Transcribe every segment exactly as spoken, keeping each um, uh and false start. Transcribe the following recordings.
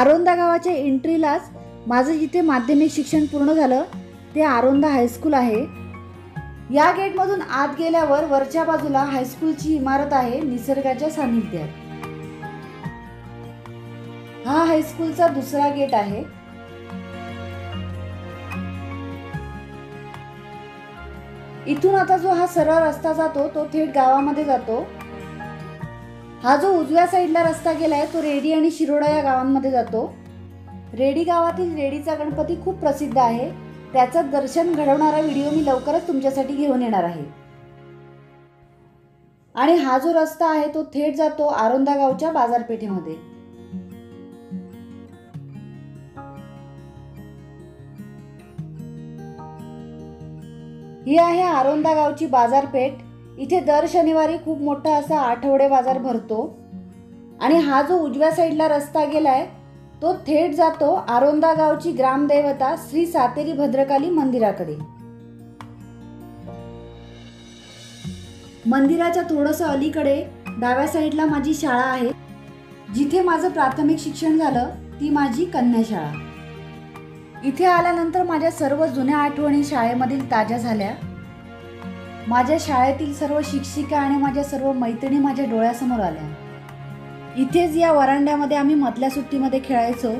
आरोंदा गावाच्या एंट्रीलाच माझं इथे माध्यमिक शिक्षण पूर्ण झालं ते आरोंदा हायस्कूल आहे। या गेटमधून आत गेल्यावर वरच्या बाजूला हायस्कूलची इमारत आहे निसर्गाच्या सानिध्यात। हा हायस्कूलचा दुसरा गेट आहे। इथून आता जो हा सरळ रस्ता जातो तो थेट गावामध्ये जातो। हा जो उजव्या साईडला रस्ता गेलाय तो रेडी आणि शिरोडा या गावांमध्ये जातो। रेडी गावातील रेडीचा गणपती खूप प्रसिद्ध आहे। त्याचं दर्शन घडवणारा व्हिडिओ मी लवकरच तुमच्यासाठी घेऊन येणार आहे। आणि हा जो रस्ता आहे तो थेट जातो आरोंदा गावच्या बाजारपेठेमध्ये। ही आहे आरोंदा गावची बाजारपेठ। इथे दर शनिवारी खूप मोठा असा आठवडे बाजार भरतो। आणि हा जो उजव्या साईडला रस्ता गेलाय तो थेट जातो आरोंदा गावची ग्रामदेवता श्री सातेरी भद्रकाली मंदिराकडे। मंदिराच्या थोडंसं अलीकडे डाव्या साईडला माझी शाळा आहे जिथे माझं प्राथमिक शिक्षण झालं ती माझी कन्या शाळा। इथे आल्यानंतर माझ्या सर्व जुन्या आठवणी शाळेमधील ताज्या झाल्या। माझ्या शाळेतील सर्व शिक्षिका आणि माझ्या सर्व मैत्रिणी माझ्या डोळ्यासमोर आल्या। इथेच या वरांड्यामध्ये आम्ही मधल्या सुट्टीमध्ये खेळायचो।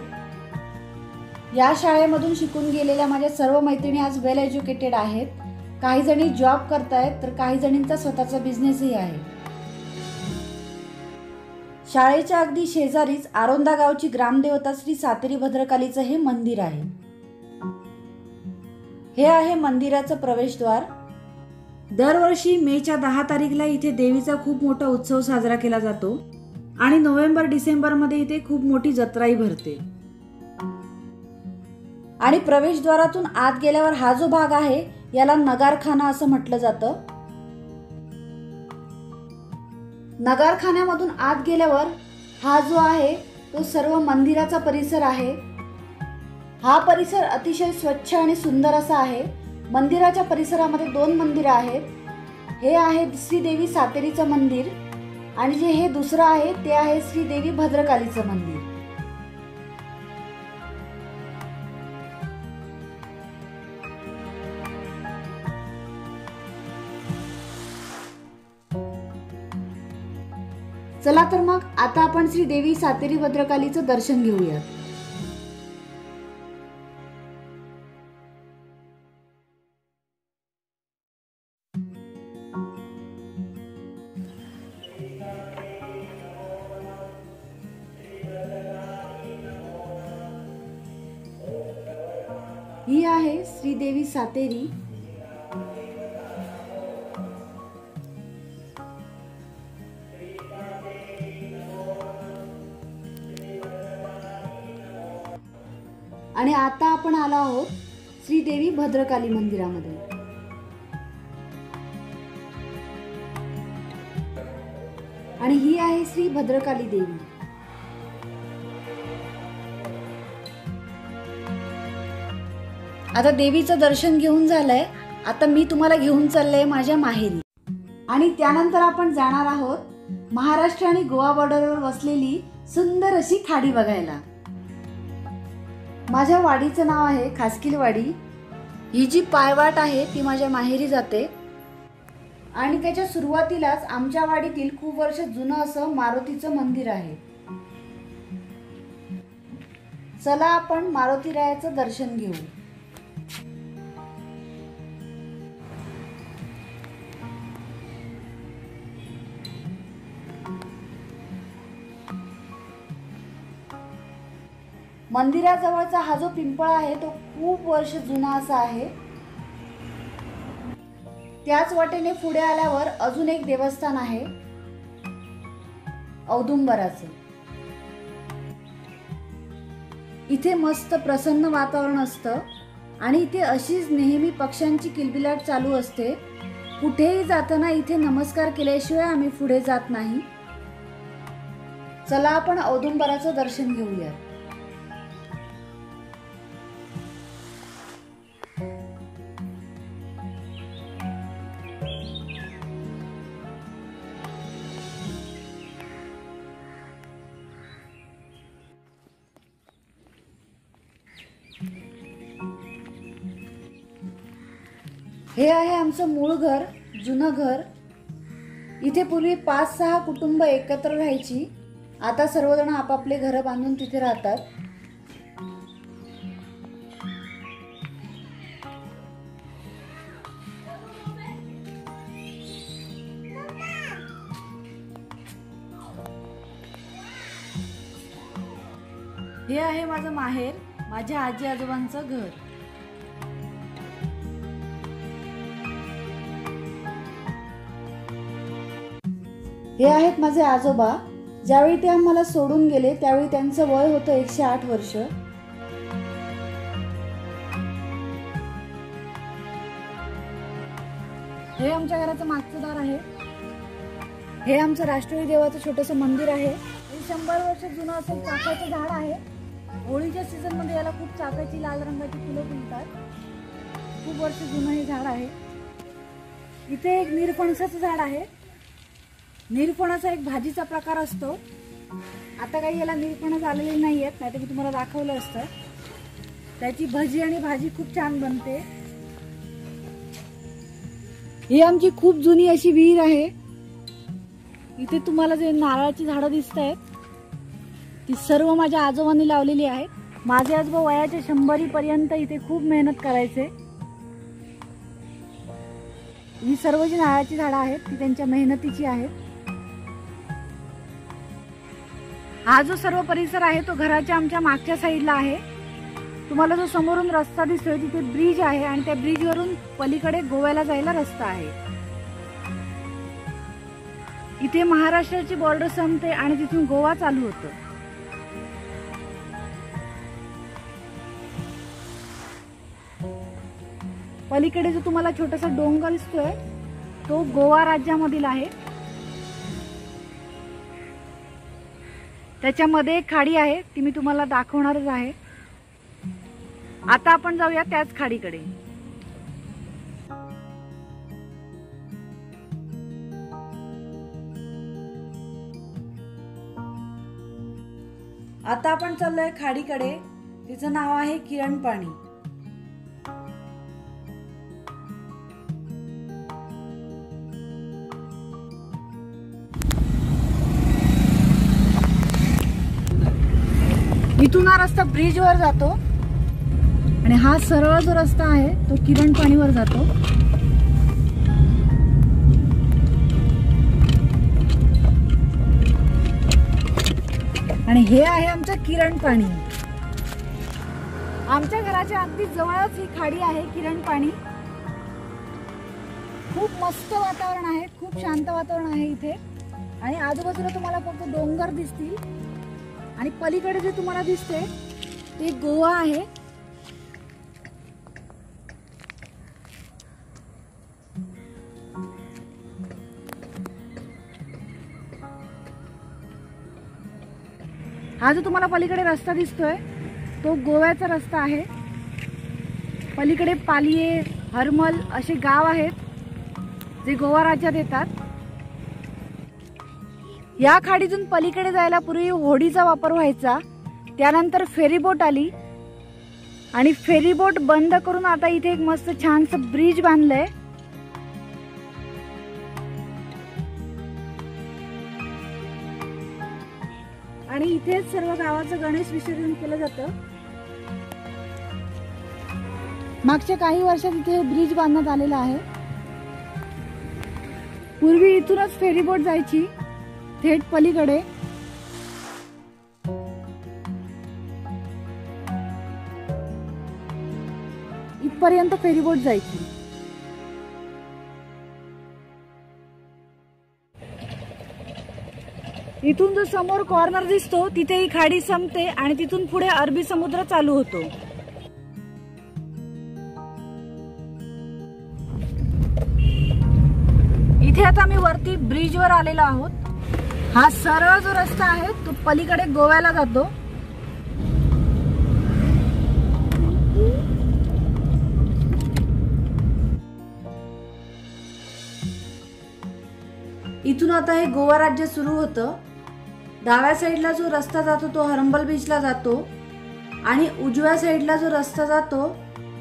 या शाळेमधून शिकून गेलेल्या माझ्या सर्व मैत्रिणी आज वेल एज्युकेटेड आहेत। काही जणी जॉब करतायत तर काही जणींचा स्वतःचा बिझनेसही आहे। शाळेच्या अगदी शेजारीच आरोंदा गावची ग्रामदेवता श्री सातेरी भद्रकालीचं हे मंदिर आहे। हे आहे मंदिराचं प्रवेशद्वार। दरवर्षी मेच्या दहा तारीखला इथे देवीचा खूप मोठा उत्सव साजरा केला जातो आणि नोव्हेंबर डिसेंबरमध्ये इथे खूप मोठी जत्राही भरते। आणि प्रवेशद्वारातून आत गेल्यावर हा जो भाग आहे याला नगारखाना असं म्हटलं जातं। नगारखान्यामधून आत गेल्यावर हा जो आहे तो सर्व मंदिराचा परिसर आहे। हा परिसर अतिशय स्वच्छ आणि सुंदर असा आहे। मंदिराच्या परिसरामध्ये दोन मंदिरं आहेत। हे आहे श्रीदेवी सातेरीचं मंदिर आणि जे हे दुसरं आहे ते आहे श्रीदेवी भद्रकालीचं मंदिर। चला तर मग आता आपण श्रीदेवी सातेरी भद्रकालीचं दर्शन घेऊया। ही आहे श्रीदेवी सातेरी। आणि आता आपण आलो आहोत श्रीदेवी भद्रकाली मंदिरामध्ये। आणि ही आहे श्री भद्रकाली देवी। आता देवीचं दर्शन घेऊन झालंय। आता मी तुम्हाला घेऊन चालले माझ्या माहेरी आणि त्यानंतर आपण जाणार आहोत महाराष्ट्र आणि गोवा बॉर्डरवर वसलेली सुंदर अशी खाडी बघायला। माझ्या वाडीचं नाव आहे खासकीलवाडी। ही जी पायवाट आहे ती माझ्या माहेरी जाते आणि त्याच्या सुरुवातीलाच आमच्या वाडीतील खूप वर्ष जुनं असं मारुतीचं मंदिर आहे। चला आपण मारुतीरायाचं दर्शन घेऊ। मंदिराजवळचा हा जो पिंपळ आहे तो खूप वर्ष जुना असा आहे। त्याच वाटेने पुढे आल्यावर अजून एक देवस्थान आहे औदुंबराचं। इथे मस्त प्रसन्न वातावरण असतं आणि इथे अशीच नेहमी पक्ष्यांची किलबिलाट चालू असते। कुठेही जाताना इथे नमस्कार केल्याशिवाय आम्ही पुढे जात नाही। चला आपण औदुंबराचं दर्शन घेऊया। हे आहे आमचं मूळ घर, जुनं घर। इथे पूर्वी पाच सहा कुटुंब एकत्र राहायची। आता सर्वजण आपापले घर बांधून तिथे राहतात। हे आहे माझं माहेर, माझ्या आजी आजोबांचं घर। हे आहेत माझे आजोबा। ज्यावेळी ते आम्हाला सोडून गेले त्यावेळी त्यांचं वय होतं एकशे आठ वर्ष। हे आमच्या घराचं मागचं दार आहे। हे आमचं राष्ट्रीय देवाचं छोटंसं मंदिर आहे। हे शंभर वर्ष जुनं असं चाफ्याचं झाड आहे। होळीच्या सीझन मध्ये याला खूप चाफ्याची लाल रंगाची फुलं फुलतात। खूप वर्ष जुनं हे झाड आहे। इथे एक निरफणसाचं झाड आहे। निरफणाचा एक भाजीचा प्रकार असतो। आता काही याला निरफणा झालेले नाही आहेत, नाहीतर मी तुम्हाला दाखवलं असतं। त्याची भजी आणि भाजी खूप छान बनते। ही आमची खूप जुनी अशी विहीर आहे। इथे तुम्हाला जे नारळाची झाडं दिसतायत ती सर्व माझ्या आजोबांनी लावलेली आहेत। माझे आजोबा वयाच्या शंभरी पर्यंत इथे खूप मेहनत करायचे। ही सर्व जी नारळाची झाडं आहेत ती त्यांच्या मेहनतीची आहेत। हा जो सर्व परिसर आहे तो घराच्या आमच्या मागच्या साईडला आहे। तुम्हाला जो समोरून रस्ता दिसतोय तिथे ब्रिज आहे आणि त्या ब्रिज वरून पलीकडे गोव्याला जायला रस्ता आहे। इथे महाराष्ट्राची बॉर्डर संपते आणि तिथून गोवा चालू होतो। पलीकडे जो तुम्हाला छोटासा डोंगर दिसतोय तो गोवा राज्यामधील आहे। त्याच्यामध्ये एक खाडी आहे, ती मी तुम्हाला दाखवणारच आहे। आता आपण जाऊया त्याच खाडीकडे। आता आपण चाललोय खाडीकडे। तिचं नाव आहे किरण पाणी। इथून हा रस्ता ब्रिज वर जातो आणि हा सरळ जो रस्ता आहे तो किरण पाणीवर जातो। आणि हे आहे आमचं किरण पाणी। आमच्या घराच्या अगदी जवळच ही खाडी आहे किरण पाणी। खूप मस्त वातावरण आहे, खूप शांत वातावरण आहे इथे। आणि आजूबाजूला तुम्हाला फक्त डोंगर दिसतील आणि पलीकडे जे तुम्हाला दिसते ते गोवा आहे। हा जो तुम्हाला पलीकडे रस्ता दिसतोय तो गोव्याचा रस्ता आहे। पलीकडे पालिये, हरमल असे गाव आहेत जे गोवा राज्यात येतात। या खाडीतून पलीकडे जायला पूर्वी होडीचा वापर व्हायचा। त्यानंतर फेरीबोट आली आणि फेरीबोट बंद करून आता इथे एक मस्त छानसं ब्रिज बांधलंय। आणि इथेच सर्व गावाचं गणेश विसर्जन केलं जातं। मागच्या काही वर्षात इथे ब्रिज बांधण्यात आलेला आहे। पूर्वी इथूनच फेरीबोट जायची थेट पलीकडे। इथपर्यंत फेरीबोट जायची। इथून जो समोर कॉर्नर दिसतो तिथे ही खाडी संपते आणि तिथून पुढे अरबी समुद्र चालू होतो। इथे आता आम्ही वरती ब्रिजवर आलेलो आहोत। हा सरळ जो रस्ता आहे तो पलीकडे गोव्याला जातो। इथून आता हे गोवा राज्य सुरू होतं। डाव्या साईडला जो रस्ता जातो तो हरंबळ बीचला जातो आणि उजव्या साईडला जो रस्ता जातो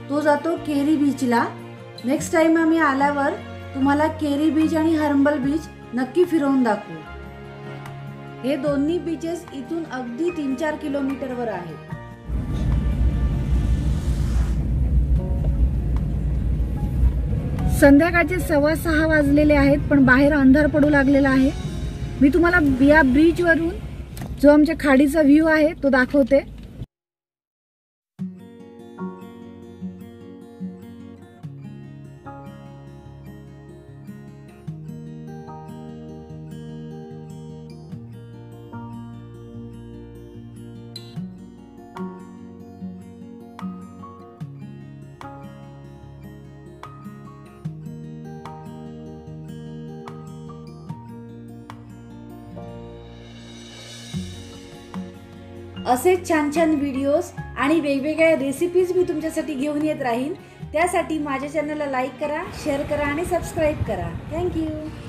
तो जातो केरी बीचला। नेक्स्ट टाइम आम्ही आल्यावर तुम्हाला केरी बीच आणि हरंबळ बीच नक्की फिरवून दाखवू। हे दोन्ही बीचेस इथून अगदी तीन चार किलोमीटर वर आहेत। संध्याकाळचे सव्वा सहा वाजलेले आहेत, पण बाहेर अंधार पडू लागलेला आहे। मी तुम्हाला या ब्रिज वरून जो आमच्या खाडीचा व्ह्यू आहे तो दाखवते। असे छान छान व्हिडिओज आणि वेगवेगळ्या रेसिपीज मी तुमच्यासाठी घेऊन येत राहीन। त्यासाठी माझ्या चॅनलला लाईक करा, शेअर करा आणि सबस्क्राइब करा। थँक्यू।